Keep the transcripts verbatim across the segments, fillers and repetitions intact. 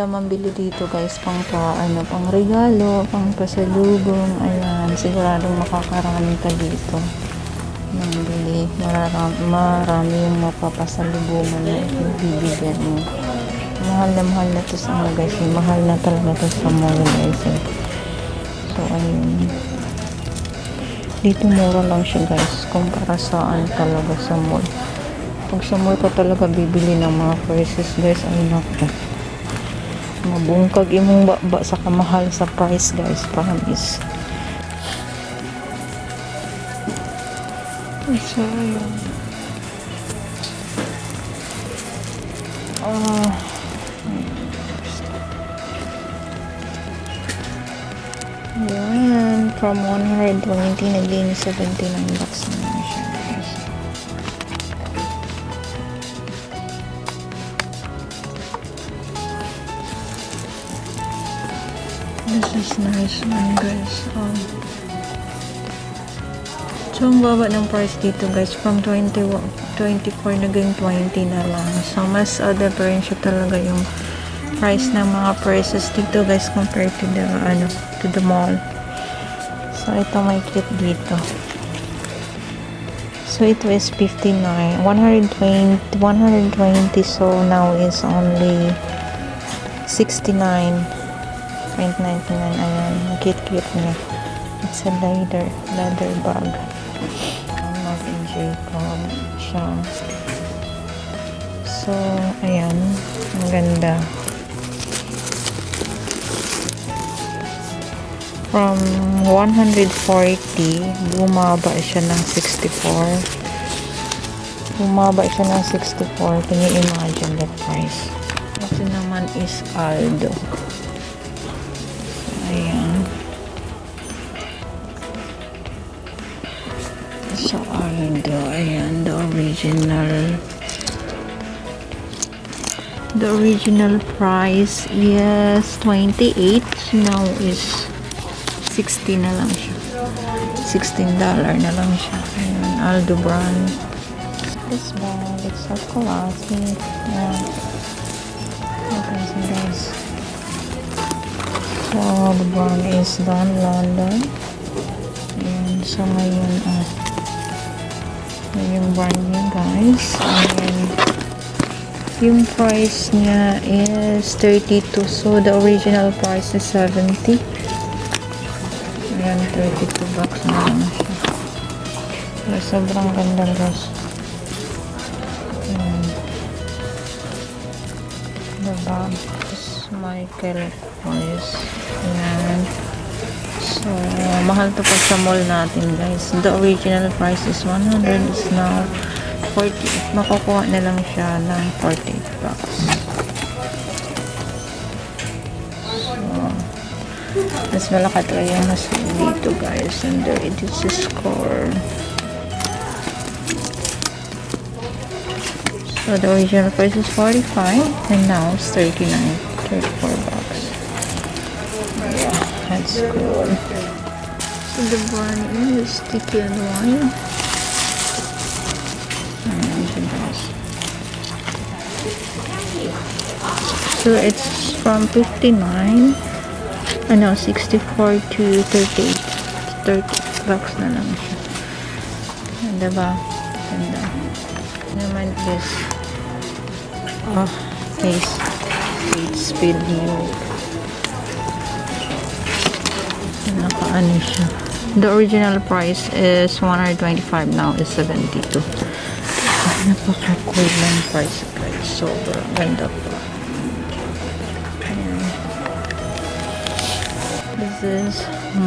maganda mambili dito guys, pang pa, ano, pang regalo, pang pasalubong, ayan, siguradong makakarami ka dito mambili, marami, marami yung mapapasalubungan na ibibigyan mo. Mahal na mahal na to sa mga guys, mahal na talaga to sa mga guys eh. So ayun, dito mura lang siya guys kumpara saan talaga sa mall. Pag sa mall ka talaga bibili ng mga prices guys, ay naku, mabungkag imong baba sa kamahal sa price guys, promise. So ayun, ah uh, yan, from one twenty naging seventy-nine bucks na lang siya guys. This is nice one guys. Um, so ang baba ng price dito guys, from twenty-one, twenty-four naging twenty na lang. So mas uh, different siya talaga yung price ng mga prices dito guys compared to the ano, to the mall. So ito may kit dito, so it was fifty-nine, one twenty, one twenty, so now is only sixty-nine ninety-nine. Ayan, kit kit niya, it's a leather leather bag. I'm not in Jacob siya. So ayan, ang ganda. From one forty, bumaba siya ng sixty-four. Bumaba siya ng sixty-four. Can you imagine that price? Ito naman is Aldo. Ayan. So, Aldo. Ayan, the original. The original price is twenty-eight. Now is sixteen na lang siya. sixteen dollar na lang siya. Ayan, Aldo brand. This bag, it's so classic. Ayan. Okay, so guys. So, the brand is done, London. Ayan, so ngayon, ah. Ngayon brand niya, guys. Ayan. Yung price niya is thirty-two. So, the original price is seventy. Ayan, thirty-two bucks na lang siya. So, sobrang ganda guys. Ayan. The bag is Michael Kors. Ayan. So, mahal to pag sa mall natin guys. The original price is one hundred. It's now forty. Makukuha na lang siya ng forty-eight bucks. So, mas malaki talaga yung mas dito guys, and there it is the score. So the original price is forty-five and now it's thirty-nine, thirty-four bucks. Yeah, that's cool. So the brand is sticky and wine. So it's from fifty-nine, ano, sixty-four to thirty-eight, thirty bucks na lang siya. Ganda ba? Ganda. Naman is, oh, case. It's speed milk. Naka-ano siya. The original price is one twenty-five, now is seventy-two. Oh, napaka-cool lang price guys. Sobrang ganda pa. This is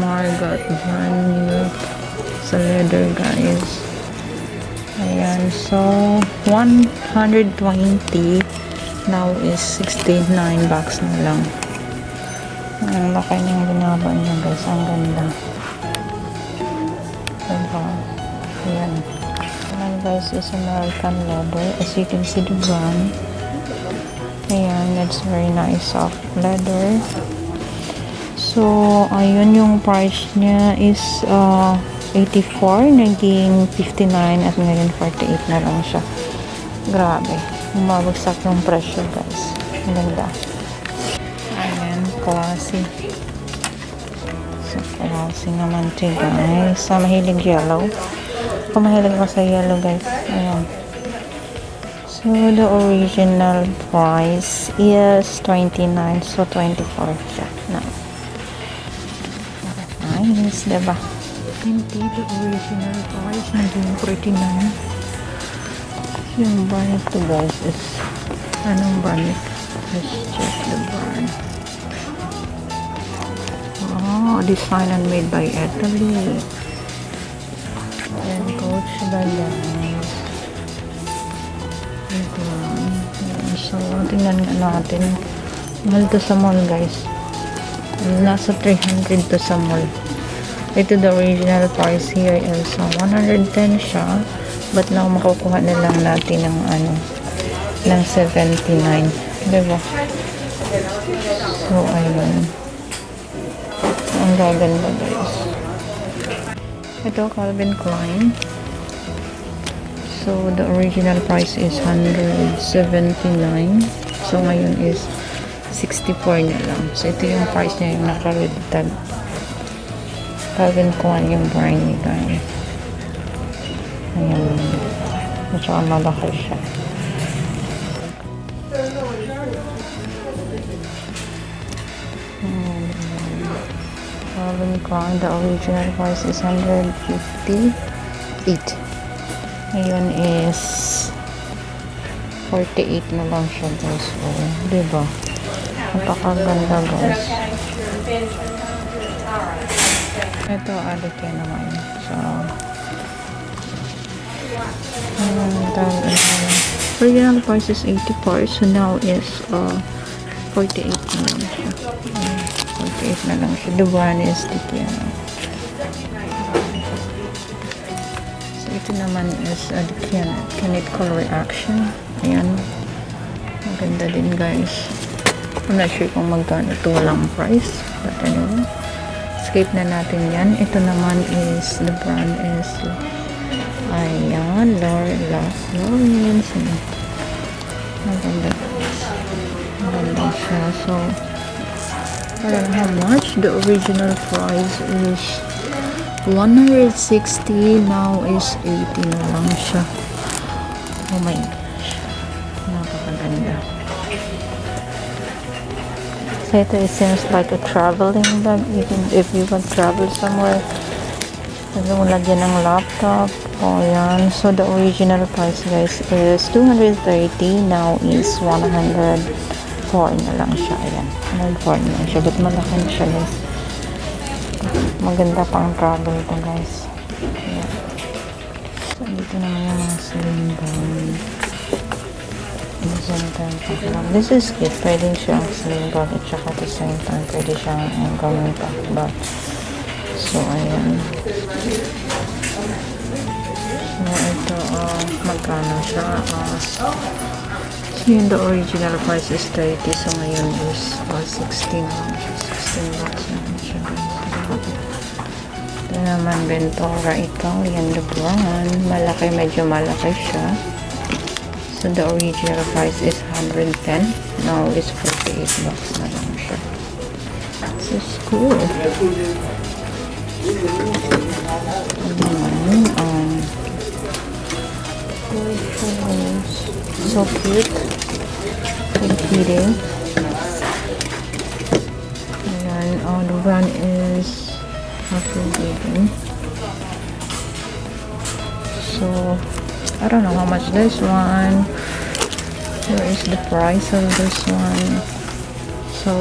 Margot New York. It's a leather guys. Ayan, so one twenty now is sixty-nine bucks na lang. Ang laki niyang binaba niya guys, ang ganda. Diba? Ayan. Ayan guys, is American leather. As you can see the brand. Ayan, that's very nice soft leather. So, ayun, yung price niya is uh, eighty-four, naging fifty-nine at ngayon forty-eight na lang siya. Grabe, bumabagsak yung presyo guys. Ang ganda. klase. So, klase naman ito, guys. Sa mahilig yellow. Kung mahilig ko sa yellow, guys. Ayan. So, the original price is twenty-nine. So, twenty-four siya. Nice, diba? Hindi, the original price naging forty-nine. Yung brand ito, guys, is anong brand ito? Let's check the brand. Oh, design and made by Italy. And coach gala. Ito. So, tingnan nga natin. Mahal to sa mall, guys. Nasa three hundred to sa mall. Ito, the original price here is one hundred ten siya. But now, makukuha na lang natin ng ano, ng seventy-nine. Diba? So, ayun. Ang gaganda, guys. Ito, Calvin Klein. So, the original price is one hundred seventy-nine. So, ngayon is sixty-four na lang. So, ito yung price niya yung nakaligtad. Calvin Klein yung brand niya, guys. Ayan. At saka malaki siya. Calvin Klein, the original price is one hundred fifty-eight. Ngayon is forty-eight na lang siya, guys. Oh, diba? Napakaganda, guys. Ito, alike naman. So, um, original price is eighty-four, so now is uh, forty-eight na lang siya. forty-eight na lang siya. The one is the piano. So, ito naman is uh, the piano. Canid color reaction. Ayan. Maganda din, guys. I'm not sure kung magkano ito lang price. But anyway. Skip na natin yan. Ito naman is, the brand is, ayan. Last Lawrence. Maganda. Maganda siya. So, I don't know how much. The original price is one hundred sixty, now is eighty na lang siya. Oh my gosh, napakaganda. So ito, it seems like a traveling bag, even if you can travel somewhere. Ito mo lagyan ng laptop. Oh yan. So the original price, guys, is two hundred thirty, now is one hundred. one hundred four na lang siya. Ayan. one hundred four na lang siya. But malaki na siya, guys. Maganda pang travel ito, guys. Ayan. So, dito naman yung mga sling bag. This is cute. Pwede siyang sling bag. At saka to same time, pwede siyang um, gawin pack bag. So, ayan. So, ito, uh, magkano siya. Uh, Yun, the original price is thirty, so ngayon is uh, sixteen. sixteen bucks na siya. Ito naman, Ventura Italian, the brand. Malaki, medyo malaki siya. So the original price is one hundred ten, now is forty-eight bucks na lang siya. This is cool. Ito naman, um, so cute. Competing. And all uh, the brand is Afro-Vegan. So I don't know how much this one. Here is the price of this one. So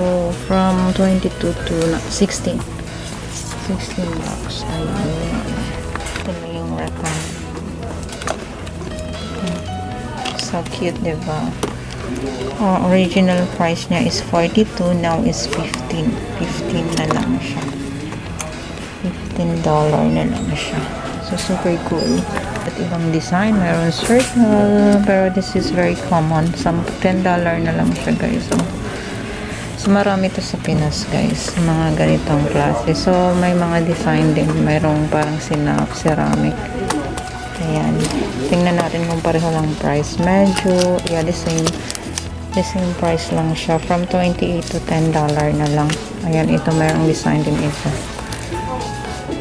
from twenty-two to sixteen. sixteen bucks. I don't know. So cute, diba? Uh, original price niya is forty-two, now is fifteen. fifteen na lang siya. fifteen dollars na lang siya. So, super cool. At ibang design, mayroon circle. Pero this is very common. Some ten dollars na lang siya, guys. So, so marami ito sa Pinas, guys. Mga ganitong klase. So, may mga design din. Mayroong parang sinap, ceramic. Ayan. Tingnan natin kung pareho lang price. Medyo, yeah, the same. Listing price lang siya from twenty-eight to ten dollars na lang. Ayan, ito mayroong design din ito.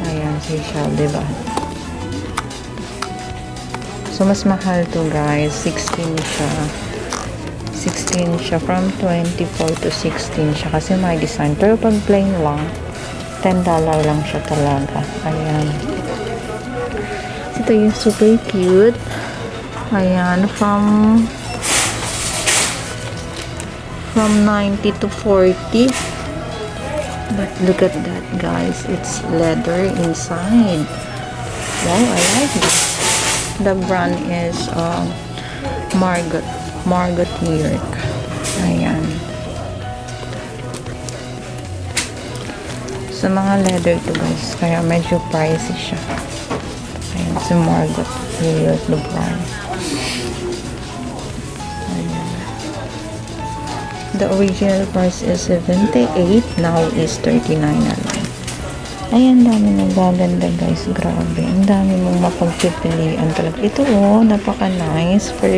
Ayan, seashell, diba? So, mas mahal to guys. sixteen siya. sixteen siya. From twenty-four to sixteen siya. Kasi may design. Pero pag plain lang, ten dollars lang siya talaga. Ayan. Ito yung super cute. Ayan, from... from ninety to forty, but look at that guys, it's leather inside. Wow, I like this. The brand is uh, Margot Margot New York. Ayan, sa mga leather to guys, kaya medyo pricey siya. Ayan, si Margot New York the brand. The original price is seventy-eight, now is thirty-nine na lang. Ayan, dami nagaganda guys, grabe. Ang dami mong mapagpipilian talaga. Ito oh, napaka-nice for,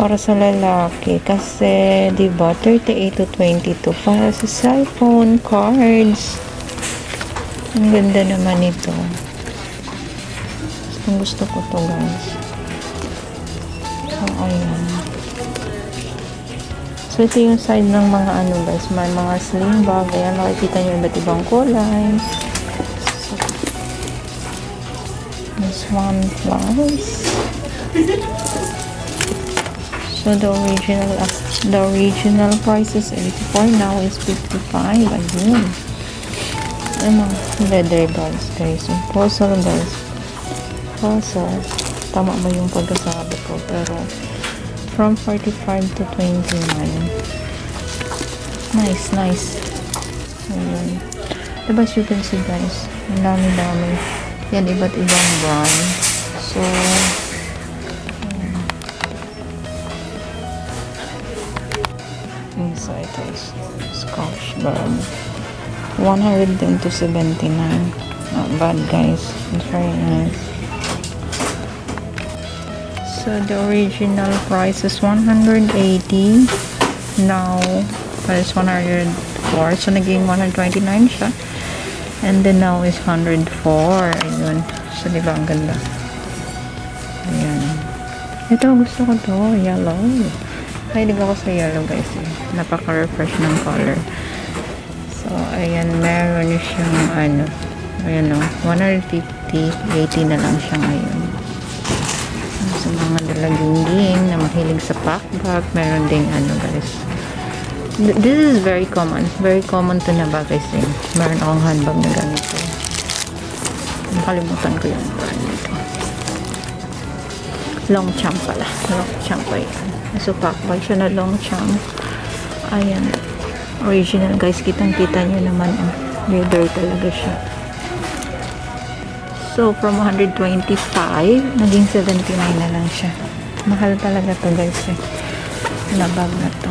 para sa lalaki. Kasi, diba, thirty-eight to twenty-two para sa cellphone, cards. Ang ganda naman ito. Gusto, gusto ko to guys. So, ayan. So, ito yung side ng mga ano guys, may mga sling bag. Ayan, nakikita nyo iba't ibang kulay. So, this one plus. So, the original, uh, the original price is eighty-four, now is fifty-five. Ayun. Ay, mga leather bags guys. Yung puzzle guys. Puzzle. Tama ba yung pagkasabi ko, pero... from forty-five to twenty-nine. Nice, nice. Ayan. Diba, as you can see guys, ang dami-dami. Yan, iba't ibang brand. So, ayan. Inside is Scotch brand. one ten to seventy-nine. Not bad guys. Very nice. So the original price is one hundred eighty, now it's one hundred four, so naging one twenty-nine siya, and then now is one hundred four. Ayun, so diba ang ganda. Ayan, ito gusto ko to, yellow. Mahilig ako sa yellow guys eh. Napaka refresh ng color. So ayan, meron siyang ano, ayan o, one fifty, eighty na lang siya ngayon. Sa mga dalaginding na mahilig sa packbag, meron ding ano guys. This is very common. Very common to na ba guys eh. Meron akong handbag na ganito. Nakalimutan ko yung brand nito. Longchamp pala. Longchamp pa yan. So packbag siya na Longchamp. Ayan. Original guys. Kitang kita nyo naman ang oh. Leather talaga siya. So, from one twenty-five, naging seventy-nine na lang siya. Mahal talaga to guys eh. Nabag na to.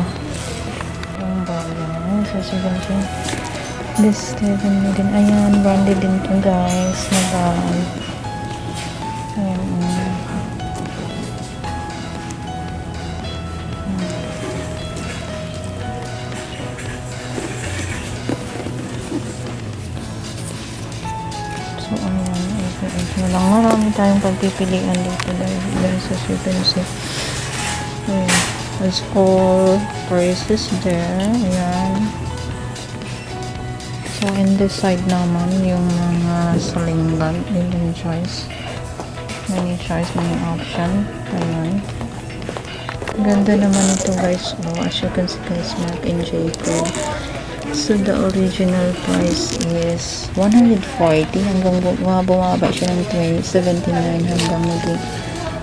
Yung bag yan. So, siguro siya. This seven din. Ayan, branded din to guys. Nabag. Ayan. So, ayan. eight, eight na lang. Marami tayong pagpipilian dito dahil sa frequency. Ayan. Let's call prices there. Ayan. So, in this side naman, yung mga sling bag. Ayan, choice. Many choice, many option. Ayan. Ganda naman ito, guys. Oh, as you can see, guys, Mark and Jacob. So, the original price is one forty, hanggang bumaba siya ng twenty, seventy-nine hanggang maging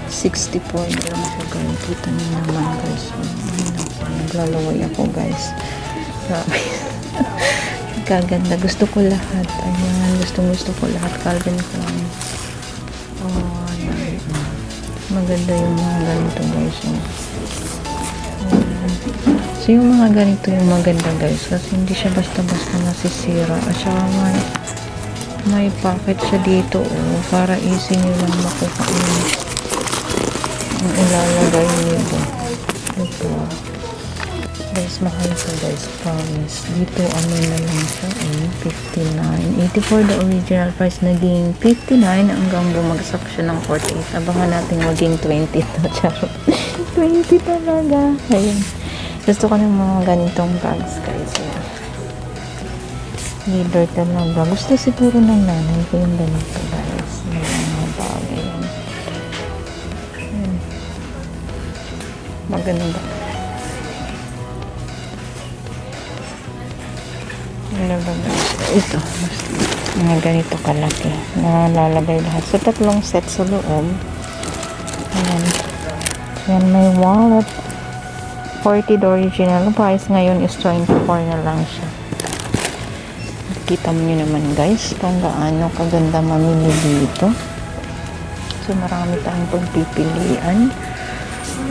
sixty-four lang siya guys. Kita niyo naman guys. Naglalaway ako guys. Grabe. Kaganda. Gusto ko lahat. Ayan. Gustong gusto ko lahat. Calvin Klein. Oh, ayan. Maganda yung mga ganito guys. Ayan. So, yung mga ganito yung maganda guys, kasi hindi siya basta-basta nasisira. At saka may, may pocket siya dito oh, para easy nyo lang makuha ang ilalagay nyo. Ito. guys, mahal to guys, promise. Dito amin na lang siya eh, fifty-nine eighty-four the original price, naging fifty-nine hanggang bumagsak siya ng forty-eight. Abangan natin maging twenty na, charot. twenty talaga. Ayun, gusto ko ng mga ganitong bags guys. Ayan, leader talaga. Gusto siguro ng nanay ko yung ganito guys, yung mga bagay. Ayan, maganda ba? Ito, mga ganito kalaki, nalalagay lahat. So, tatlong set sa loob. Ayan. Ayan, may wallet. forty the original price. Ngayon is twenty-four na lang siya. Nakikita mo nyo naman guys kung gaano kaganda mamili dito. So, marami tayong pagpipilian.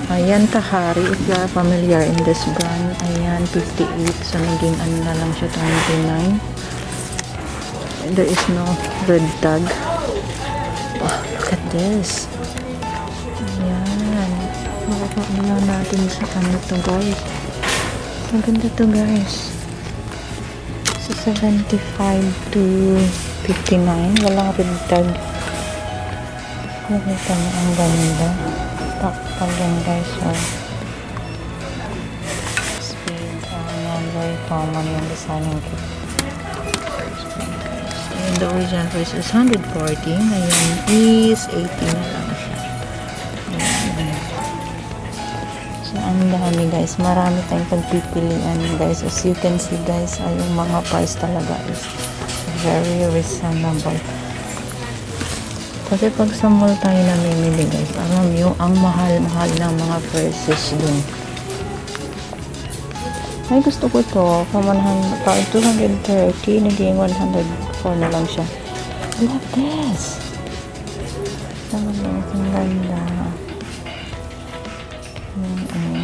Ayan, Tahari is the familiar in this brand. Ayan, fifty-eight. So, naging ano na lang siya, twenty-nine. There is no red tag. Oh, look at this. Ayan. Makapagalaw natin sa ano to guys. Maganda to guys. So, seventy-five to fifty-nine. Walang red tag. Maganda na, ang ganda. Takpan din guys, oh. Speed, uh, very common yung designing kit. And the original price is one forty, ngayon is eighty na lang siya. So, ang dami guys, marami tayong pagpipilian guys. As you can see guys, ay yung mga price talaga is very reasonable. Kasi pag sa mall tayo namimili guys, alam nyo, ang mahal-mahal ng mga prices dun. Ay, gusto ko ito. Pag two thirty, naging one oh four na lang siya. Look at this! Ang ganda. Ang ganda.